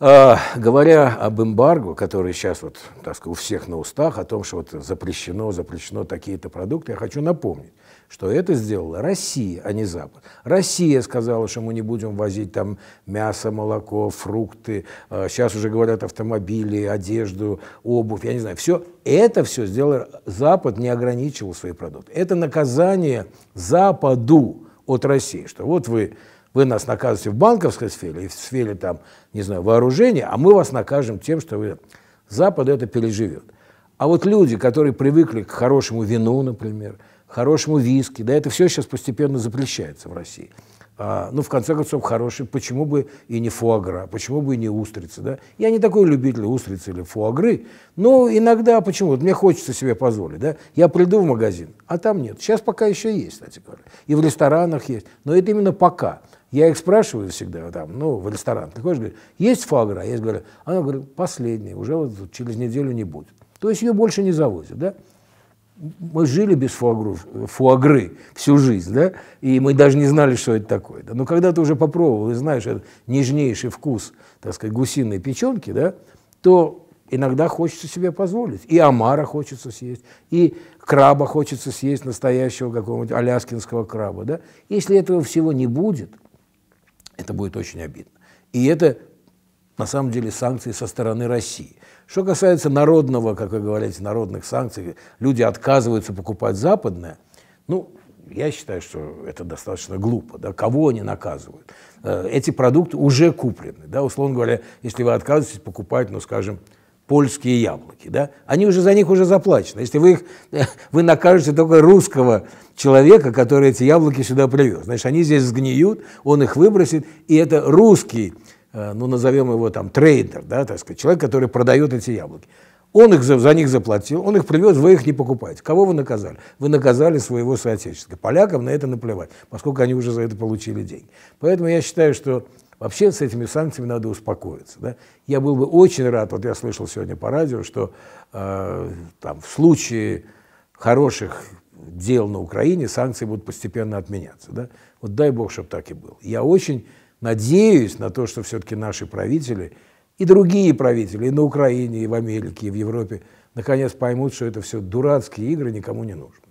Говоря об эмбарго, который сейчас вот, так сказать, у всех на устах, о том, что вот запрещено такие-то продукты, я хочу напомнить, что это сделала Россия, а не Запад. Россия сказала, что мы не будем возить там мясо, молоко, фрукты, сейчас уже говорят автомобили, одежду, обувь, я не знаю, все. Это все сделал Запад, не ограничивал свои продукты. Это наказание Западу от России, что вот вы нас наказываете в банковской сфере и в сфере там, не знаю, вооружения, а мы вас накажем тем, что Запад это переживет. А вот люди, которые привыкли к хорошему вину, например, к хорошему виски, да, это все сейчас постепенно запрещается в России. Ну, в конце концов, хороший, почему бы и не фуагра, почему бы и не устрицы, да? Я не такой любитель устрицы или фуагры, но иногда почему? Вот мне хочется себе позволить, да? Я приду в магазин, а там нет. Сейчас пока еще есть, кстати говоря, и в ресторанах есть, но это именно пока. Я их спрашиваю всегда, там, ну, в ресторан, ты хочешь, говорит, есть фуагра? Я говорю, она говорит, последняя, уже вот через неделю не будет. То есть ее больше не завозят, да? Мы жили без фуагры всю жизнь, да? И мы даже не знали, что это такое. Да? Но когда ты уже попробовал и знаешь этот нежнейший вкус, так сказать, гусиной печенки, да, то иногда хочется себе позволить. И омара хочется съесть, и краба хочется съесть, настоящего какого-нибудь аляскинского краба. Да? Если этого всего не будет, это будет очень обидно. И это, на самом деле, санкции со стороны России. Что касается народного, как вы говорите, народных санкций, люди отказываются покупать западное, ну, я считаю, что это достаточно глупо. Да? Кого они наказывают? Эти продукты уже куплены. Да? Условно говоря, если вы отказываетесь покупать, ну, скажем, польские яблоки, да? Они уже за них уже заплачены. Если вы накажете только русского человека, который эти яблоки сюда привез, значит, они здесь сгниют, он их выбросит, и это русский, ну, назовем его там трейдер, да, так сказать, человек, который продает эти яблоки. Он их за них заплатил, он их привез, вы их не покупаете. Кого вы наказали? Вы наказали своего соотечественника. Полякам на это наплевать, поскольку они уже за это получили деньги. Поэтому я считаю, что вообще с этими санкциями надо успокоиться. Да? Я был бы очень рад, вот я слышал сегодня по радио, что там, в случае хороших дел на Украине санкции будут постепенно отменяться. Да? Вот дай бог, чтобы так и было. Я очень надеюсь на то, что все-таки наши правители и другие правители и на Украине, и в Америке, и в Европе наконец поймут, что это все дурацкие игры, никому не нужны.